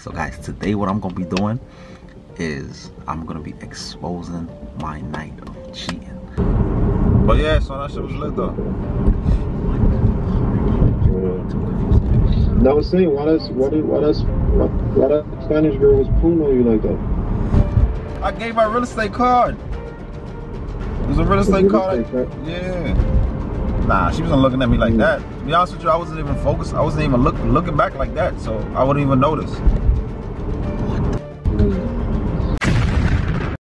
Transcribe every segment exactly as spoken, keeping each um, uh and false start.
So guys, today what I'm gonna be doing is I'm gonna be exposing my night of cheating. But yeah, so that shit was lit though. That was saying, why does what why does why, why that Spanish girl was pulling on you like that? I gave my real estate card. It was a real estate real card. Estate, right? Yeah. Nah, she wasn't looking at me like yeah. that. To be honest with you, I wasn't even focused. I wasn't even look, looking back like that, so I wouldn't even notice.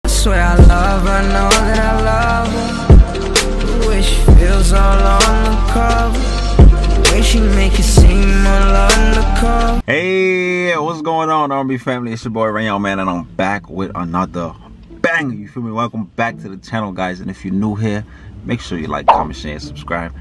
I swear I love her, I know that I love her. Wish feels all on the cover. Way she make it seem all on the cover. Hey, what's going on, R and B family? It's your boy Rayon, man, and I'm back with another banger. You feel me? Welcome back to the channel, guys. And if you're new here, make sure you like, comment, share, and subscribe.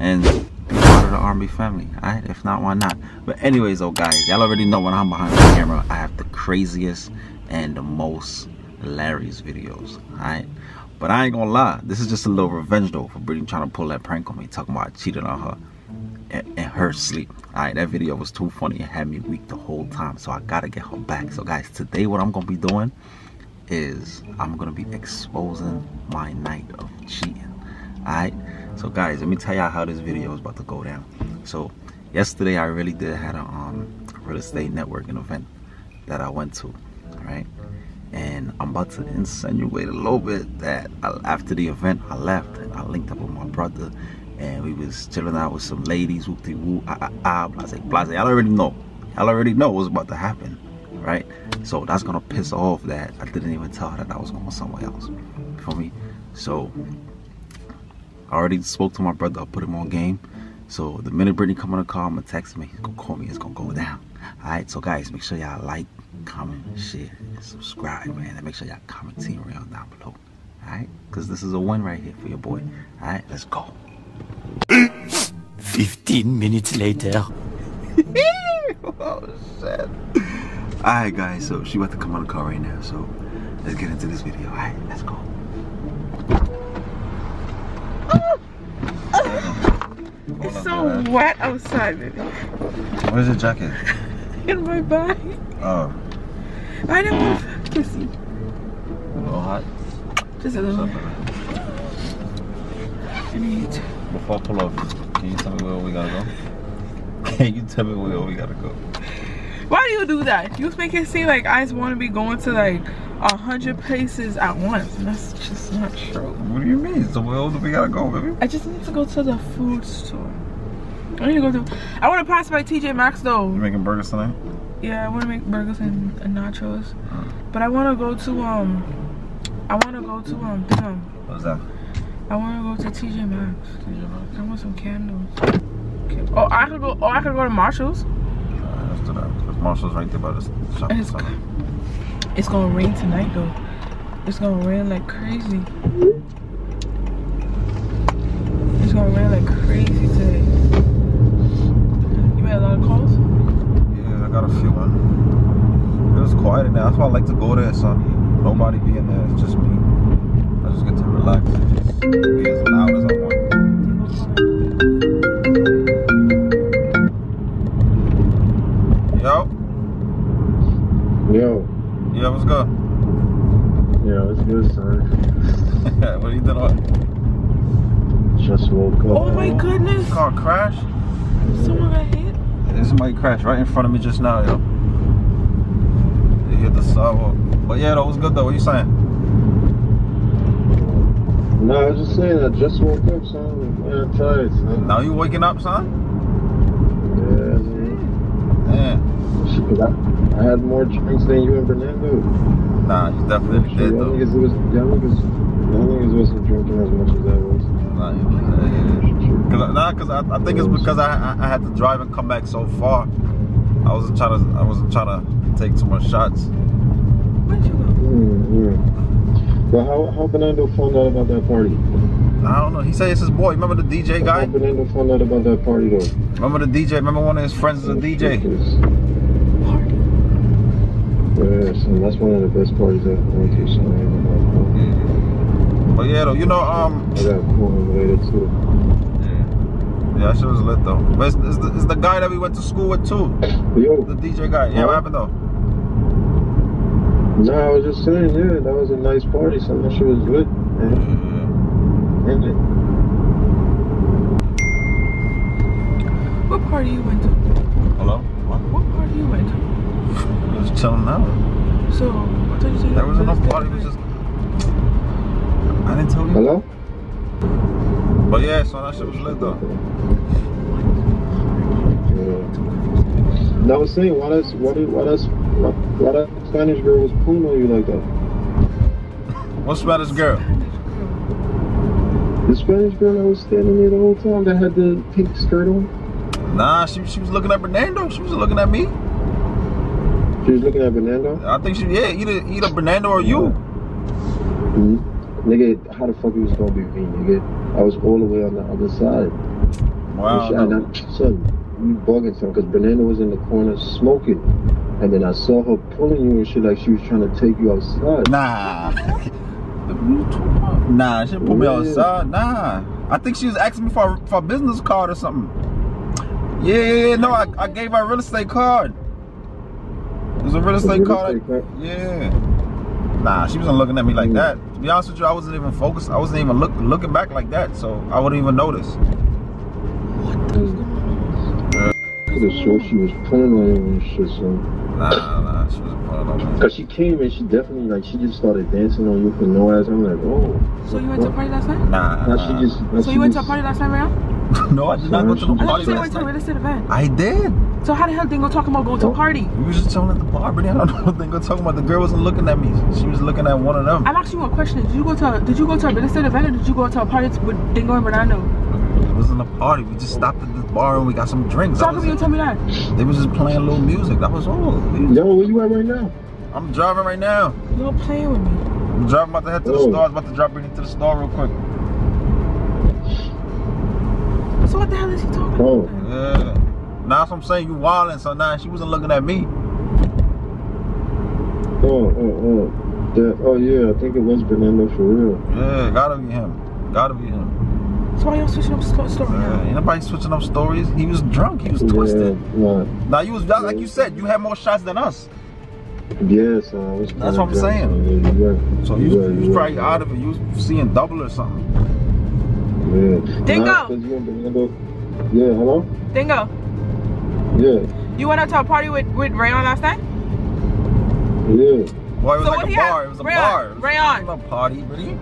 And be part of the R and B family, alright? If not, why not? But anyways, though, guys, y'all already know when I'm behind the camera, I have the craziest and the most hilarious videos, alright? But I ain't gonna lie, this is just a little revenge, though, for Brittany trying to pull that prank on me, talking about I cheated on her in, in her sleep, alright? That video was too funny. It had me weak the whole time, so I gotta get her back. So, guys, today what I'm gonna be doing is I'm gonna be exposing my night of cheating, alright? So guys, let me tell y'all how this video is about to go down. So yesterday I really did had a um, real estate networking event that I went to, right? And I'm about to insinuate a little bit that I, after the event I left and I linked up with my brother and we was chilling out with some ladies, whoop de whoop, ah ah ah, blase blase. Y'all already know, y'all already know what's about to happen, right? So that's gonna piss off that I didn't even tell her that I was going somewhere else. You feel me? So I already spoke to my brother, I put him on game. So the minute Brittany come on the call, I'm gonna text me, he's gonna call me, it's gonna go down. Alright, so guys, make sure y'all like, comment, share, and subscribe, man. And make sure y'all comment Team Rayon down below. Alright? Cause this is a win right here for your boy. Alright, let's go. Fifteen minutes later. Oh shit. Alright guys, so she about to come on the call right now, so let's get into this video. Alright, let's go. It's so wet outside, baby. Where's your jacket? In my bag. Oh. I didn't want to kiss you. A little hot? Just a little. Before I pull off, can you tell me where we gotta go? Can you tell me where we gotta go? Why do you do that? You make it seem like I just want to be going to like a hundred places at once, and that's just not true. What do you mean? So where do we gotta go, baby? I just need to go to the food store. I need to go to. I want to pass by T J Maxx though. You making burgers tonight? Yeah, I want to make burgers and, and nachos. Mm. But I want to go to um, I want to go to um, damn. What's that? I want to go to T J Maxx. T J Maxx. I want some candles. Okay. Oh, I could go. Oh, I could go to Marshalls. Alright, let's do that. Cause Marshalls right there by the shop. It's something. It's gonna rain tonight though. It's gonna rain like crazy. It's gonna rain like crazy today. You made a lot of calls? Yeah, I got a few, man. It was quiet in there. That's why I like to go there, son. Nobody be in there, it's just me. I just get to relax and just be as loud as I want. Yeah, what's good? Yeah, it's good, sir. What are you doing? What? Just woke up. Oh my goodness! Car crashed. Someone got hit. Yeah, somebody crashed right in front of me just now, yo. They hit the sidewalk. But yeah, that was good though. What you saying? No, I was just saying I just woke up, son. Man, I'm tired, son. Now you waking up, son? Yeah, man. Man. I had more drinks than you and Bernardo. Nah, you definitely sure, did though. Y'all niggas, niggas wasn't drinking as much as I was. Nah, you didn't. Cause I, nah, cause I, I think it's because I, I I had to drive and come back so far. I wasn't trying to I wasn't trying to take too much shots. Where'd you go? Mm, yeah. But how how Bernardo found out about that party? I don't know. He said it's his boy. Remember the D J guy? How Bernardo found out about that party though? Remember the D J? Remember one of his friends is a D J. Ridiculous. Yes, and that's one of the best parties that I went to. So I yeah. But yeah, though, you know, um, I got cool and related too. Yeah, yeah, that shit was lit though. But it's, it's, the, it's the guy that we went to school with too. Yo, the D J guy. Yeah, what happened though? No, I was just saying, yeah, that was a nice party. So that shit was lit, man. Yeah. It? What party you went to? Hello? What? What party you went to? I was chilling out. So, what did you say? There was enough party. It was just... I didn't tell you. Hello? But yeah, so that shit was lit though. Yeah. And I was saying, why does... Why does... Why does... Why, why that Spanish girl was pulling on you like that? What Spanish girl? The Spanish girl that was standing there the whole time that had the pink skirt on? Nah, she, she was looking at Bernardo. She was looking at me. She was looking at Bernardo? I think she, yeah, either, either Bernardo or you. Mm-hmm. Nigga, how the fuck you was gonna be me, nigga? I was all the way on the other side. Wow. And no. I, son, you bugging something, because Bernardo was in the corner smoking. And then I saw her pulling you and shit like she was trying to take you outside. Nah. Nah, she didn't pull yeah. me outside. Nah. I think she was asking me for, for a business card or something. Yeah, yeah, yeah. No, I, I gave her a real estate card. It was a real estate, a real card. estate card. Yeah. Nah, she wasn't looking at me like yeah. that. To be honest with you, I wasn't even focused. I wasn't even look, looking back like that, so I wouldn't even notice. What the? So she was pulling on you and shit, so. Nah, nah, she was pulling on me. Cause she came and she definitely like she just started dancing on you for no ass. I'm like, oh. So you went to a party last night? Nah. nah, nah. She just, nah so you went just... to a party last night, Real? No, I did not go to the party. I thought you said you went to a real estate event. I did. So how the hell Dingo talking about going to a party? We was just chilling at the bar, but I don't know what Dingo talking about. The girl wasn't looking at me. She was looking at one of them. I'm asking you a question. Did you go to a, did you go to a real estate event or did you go to a party with Dingo and Bernardo? It wasn't a party. We just stopped at the bar and we got some drinks. Talk to you, tell me that. They was just playing a little music. That was all. Yo, where you at right now? I'm driving right now. You don't play with me. I'm driving about to head to oh. the store. I was about to drop Brittany to the store real quick. So what the hell is he talking oh. about? Yeah. Now that's what I'm saying. You wildin'. So now she wasn't looking at me. Oh, oh, oh. That, oh, yeah. I think it was Fernando for real. Yeah, gotta be him. Gotta be him. So why y'all switching up stories? Uh, ain't nobody switching up stories. He was drunk. He was twisted. Yeah, yeah. Now you was like you said, you had more shots than us. Yes, uh, I was that's what I'm saying. Yeah, you were, so you, you, were, you, you was probably out of it. You was seeing double or something. Yeah. Dingo. Yeah. Hello. Dingo. Yeah. You went out to a party with with Rayon last night? Yeah. Well, it was so like a bar. Had? It was a Rayon. bar. It was Rayon. A party, really.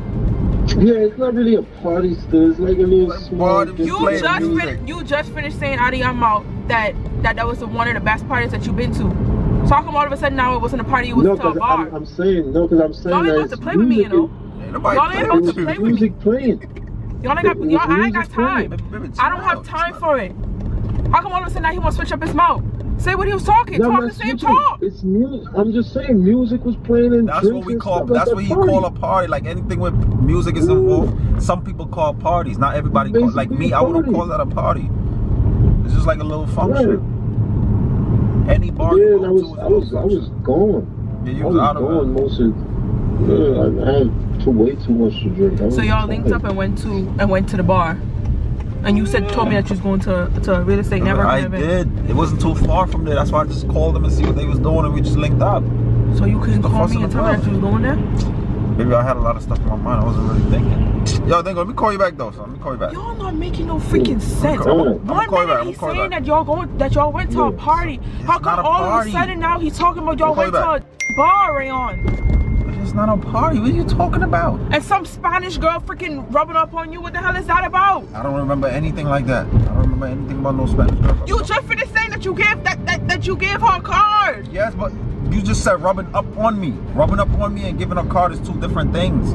Yeah, it's not really a party still, it's like a little like small... You just, fin you just finished saying out of your mouth that, that that was one of the best parties that you've been to. Talking all of a sudden now it wasn't a party, it was no, to a bar. I'm, I'm saying, no, because I'm saying y'all ain't about to play with me, you know? Y'all ain't about to play with me. Y'all ain't got, y'all, I ain't got time. I don't have time for it. How come all of a sudden now he wants to switch up his mouth? Say what he was talking. No, talk the same talk. It's music. I'm just saying music was playing in. That's what we call. That's like what that you call a party. Like anything with music is involved. Ooh. Some people call parties. Not everybody basically calls. Like me, I wouldn't call that a party. It's just like a little function. Right. Any bar yeah, you go I was, to is I was, I was gone. Yeah, you I was, was out gone of most of. Yeah, I had to way too much to drink. I so y'all linked up and went to and went to the bar. And you said, told me that you was going to, to a real estate network event. I did. It wasn't too far from there. That's why I just called them and see what they was doing and we just linked up. So you couldn't call me and tell me that you was going there? Maybe I had a lot of stuff in my mind. I wasn't really thinking. Yo, Dingo, let me call you back though, son. Let me call you back. Y'all not making no freaking sense. One minute he's saying that y'all going, that y'all went to a party. How come all of a sudden now he's talking about y'all went to a bar, Rayon? It's not a party. What are you talking about? And some Spanish girl freaking rubbing up on you. What the hell is that about? I don't remember anything like that. I don't remember anything about no Spanish girl. You just finished saying that you gave that, that that you gave her a card. Yes, but you just said rubbing up on me. Rubbing up on me and giving a card is two different things.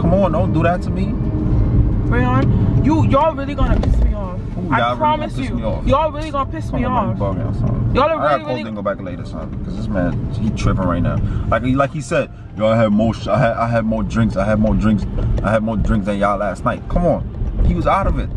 Come on, don't do that to me. Rayon, you y'all really gonna piss me off. Ooh, I promise really you. Y'all really gonna piss me off. Y'all are really, I really Dingo back later, son, because this man he tripping right now. Like, like he said, yo, I had more, I had, I had more drinks, I had more drinks, I had more drinks than y'all last night. Come on, he was out of it.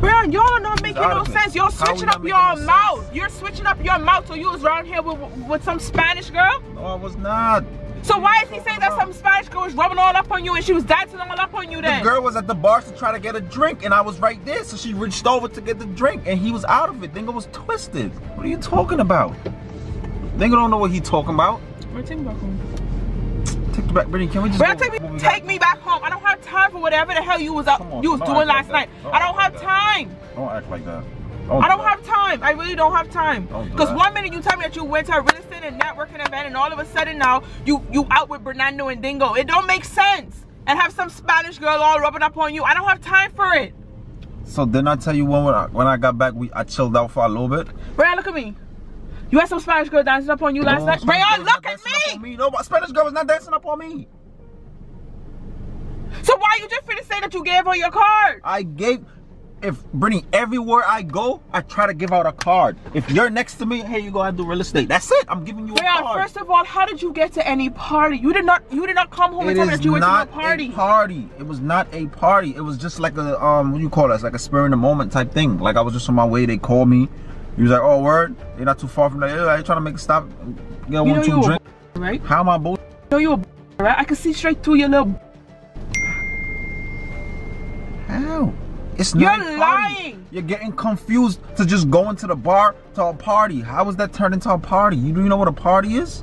Bro, y'all are not making no sense. Y'all switching up your mouth. You're switching up your mouth. So you was around here with with some Spanish girl? No, I was not. So why is he saying that some Spanish girl was rubbing all up on you and she was dancing all up on you then? The girl was at the bar to try to get a drink and I was right there, so she reached over to get the drink and he was out of it. Dingo was twisted. What are you talking about? Dingo don't know what he's talking about. Well, take me back home. Take me back, Brittany. Can we just Bro, take, me, take me back home. I don't have time for whatever the hell you was up, on, you was doing last like night. Don't I don't have like time. Don't act like that. Don't I don't do have that. time. I really don't have time. Because do one minute you tell me that you went to a real estate and networking event, and all of a sudden now you you out with Bernardo and Dingo. It don't make sense. And have some Spanish girl all rubbing up on you. I don't have time for it. So then I tell you when when I, when I got back, we I chilled out for a little bit. Brian, look at me. You had some Spanish girl dancing up on you last no, night. Brian, look at me. me. No, but Spanish girl was not dancing up on me. So why you just finna say that you gave her your card? I gave. If Brittany, everywhere I go, I try to give out a card. If you're next to me, here you go. I do real estate. That's it. I'm giving you Brian, a card. First of all, how did you get to any party? You did not. You did not come home it and tell me that you went to a party. It was not a party. It was not a party. It was just like a um, what do you call it? It's like a spur in the moment type thing. Like I was just on my way. They called me. He was like, "Oh, word, you're not too far from there. Are you trying to make a stop? Get one, two drink, right? How am I bull? You know you a b right? I can see straight through your little. B how? It's not You're lying. You're getting confused to just going to the bar to a party. How was that turned into a party? You do you know what a party is?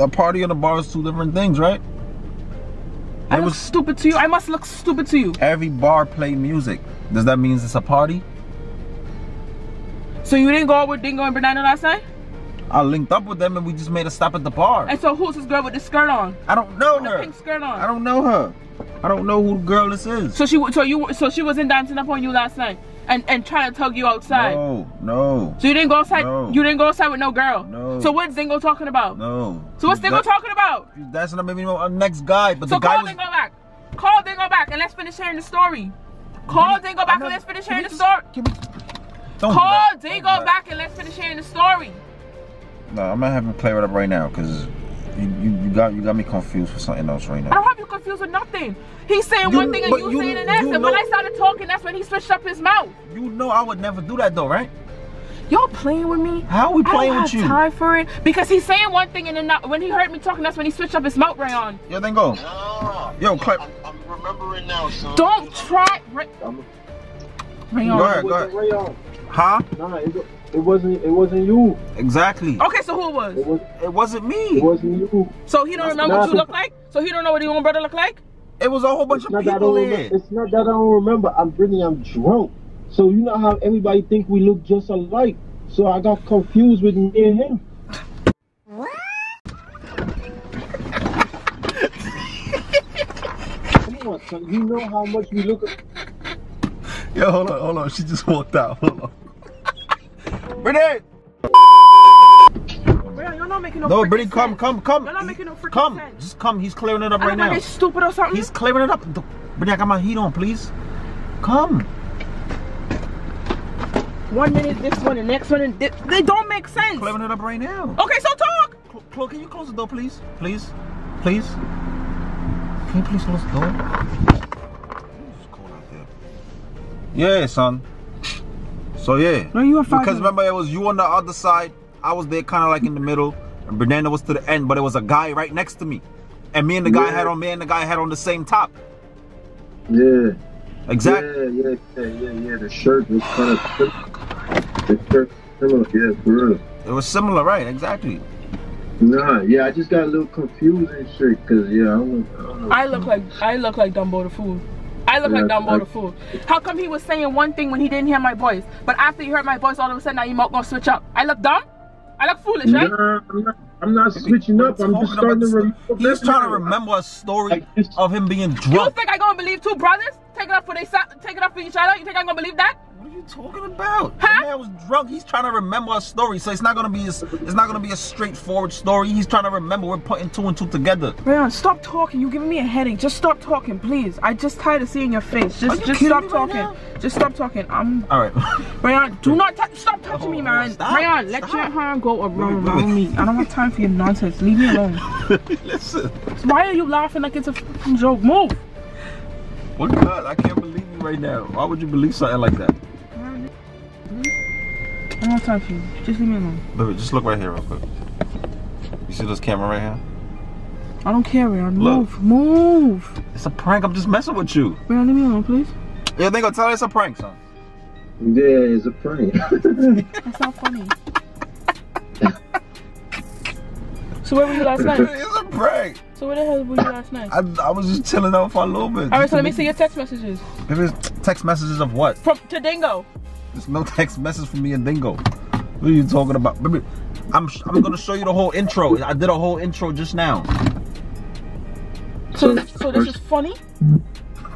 A party and a bar is two different things, right? I look stupid to you. I must look stupid to you. Every bar play music. Does that mean it's a party? So you didn't go out with Dingo and Bernardo last night? I linked up with them and we just made a stop at the bar. And so who's this girl with the skirt on? I don't know her. The pink skirt on. I don't know her. I don't know who the girl this is. So she, so you, so she wasn't dancing up on you last night, and and trying to tug you outside. No, no. So you didn't go outside. No. You didn't go outside with no girl. No. So what's Dingo talking about? No. So what's Dingo that, talking about? That's not maybe our next guy, but so the guy. So call was... Dingo back. Call Dingo back, and let's finish sharing the story. Call we, Dingo back not, and let's finish sharing the just, story. We, call Dingo back and let's finish sharing the story. No, I'm not having to clear it up right now, cause. You, you, you got you got me confused for something else right now. I don't have you confused with nothing. He's saying you, one thing and you, you saying the next. And when I started talking, that's when he switched up his mouth. You know I would never do that though, right? Y'all playing with me? How are we playing I don't with have you? Time for it because he's saying one thing and then not, when he heard me talking, that's when he switched up his mouth right on. Yo, then go. Nah, yo, clap. I'm, I'm remembering now, son. Don't try. Right on. Go ahead, go ahead. Rayon. Huh? Nah, it's a It wasn't. It wasn't you. Exactly. Okay, so who was? It, was, it wasn't me. It wasn't you. So he don't remember what you look like. So he don't know what your own brother look like. It was a whole bunch of people in. It's not that I don't remember. I'm Brittany. I'm drunk. So you know how everybody think we look just alike. So I got confused with me and him. What? Come on, son. You know how much we look. Yo, hold on, hold on. She just walked out. Hold on. Brittany! Brittany, you're not making no, no Brittany, come, come, come. You're not making no freaking come. sense. Come, just come. He's clearing it up I right now. He's stupid or something. He's clearing it up. Brittany, I got my heat on, please. Come. One minute, this one, the next one, and this. They don't make sense. Clearing it up right now. Okay, so talk. Chloe, Chlo, can you close the door, please? Please, please. Can you please close the door? It's cold out there. Yeah, son. So yeah, no, you were fine. Because remember, it was you on the other side. I was there, kind of like in the middle, and Bernardo was to the end. But it was a guy right next to me, and me and the guy yeah. had on me and the guy had on the same top. Yeah. Exactly. Yeah, yeah, yeah, yeah. yeah. The shirt was kind of the shirt similar. Yeah, for real. It was similar, right? Exactly. Nah, yeah, I just got a little confused and shit, cause yeah, I don't, I don't know. I look like I look like Dumbo the Fool. I look yeah, like Dumbo the Fool. How come he was saying one thing when he didn't hear my voice? But after he heard my voice, all of a sudden, now you might gonna switch up. I look dumb? I look foolish, right? Nah, I'm not, I'm not switching up. I'm just starting to remember. He's trying to remember a story of him being drunk. You think I'm gonna believe two brothers? Take it up for they take it up for each other? You think I'm gonna believe that? What are you talking about? Huh? The man was drunk. He's trying to remember a story, so it's not gonna be a, it's not gonna be a straightforward story. He's trying to remember. We're putting two and two together. Man, stop talking. You're giving me a headache. Just stop talking, please. I just tired of seeing your face. Just, are you just kidding stop me talking. Right now? Just stop talking. I'm all right. Rayon, do not touch. Stop touching oh, me, man. Stop, Rayon, let stop. your hand go around, around me. I don't have time for your nonsense. Leave me alone. Listen. Why are you laughing like it's a fucking joke? Move. What God? I can't believe you right now. Why would you believe something like that? I don't talk to you. Just leave me alone. Baby, just look right here real quick. You see this camera right here? I don't care, Rayon. Move, move. It's a prank. I'm just messing with you. Rayon, leave me alone, please. Yeah, they gonna tell us it's a prank, son. Yeah, it's a prank. That's not funny. So where were you last night? It's a prank. So where the hell were you last night? I, I was just chilling out for a little bit. All right, so let me see your text messages. It is text messages of what? From to Dingo. There's no text message from me and Dingo. What are you talking about? Baby, I'm I'm gonna show you the whole intro. I did a whole intro just now. So so this is funny?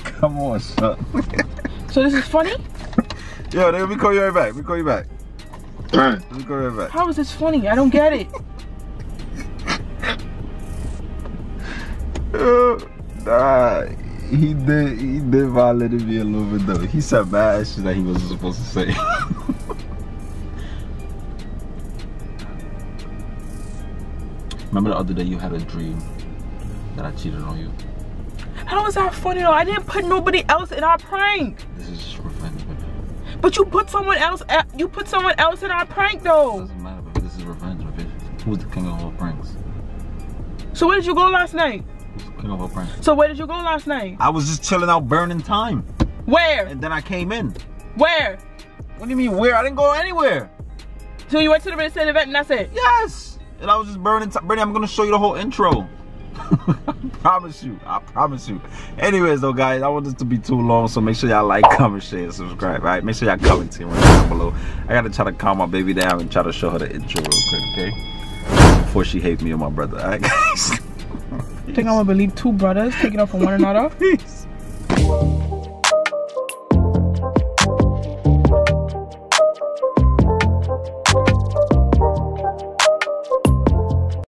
Come on, son. So this is funny? Yo, let me call you right back. Let me call you back. All right. Let me call you right back. How is this funny? I don't get it. Nah, he did he did violated me a little bit though. He said bad shit that he wasn't supposed to say. Remember the other day you had a dream that I cheated on you? How is that funny though? I didn't put nobody else in our prank. This is just for revenge, baby. But you put someone else you put someone else in our prank though. It doesn't matter, but this is revenge, baby. Who's the king of all pranks? So where did you go last night? King of all pranks. So where did you go last night? I was just chilling out, burning time. Where? And then I came in. Where? What do you mean where? I didn't go anywhere. So you went to the real estate event and that's it? Yes. And I was just burning time. Brittany, I'm gonna show you the whole intro. I promise you. I promise you. Anyways though, guys, I want this to be too long, so make sure y'all like, comment, share, and subscribe. Alright, make sure y'all comment to me down below. I gotta try to calm my baby down and try to show her the intro real quick, okay? Before she hates me and my brother. Alright guys. I think I'm gonna believe two brothers taking off from one another. Peace.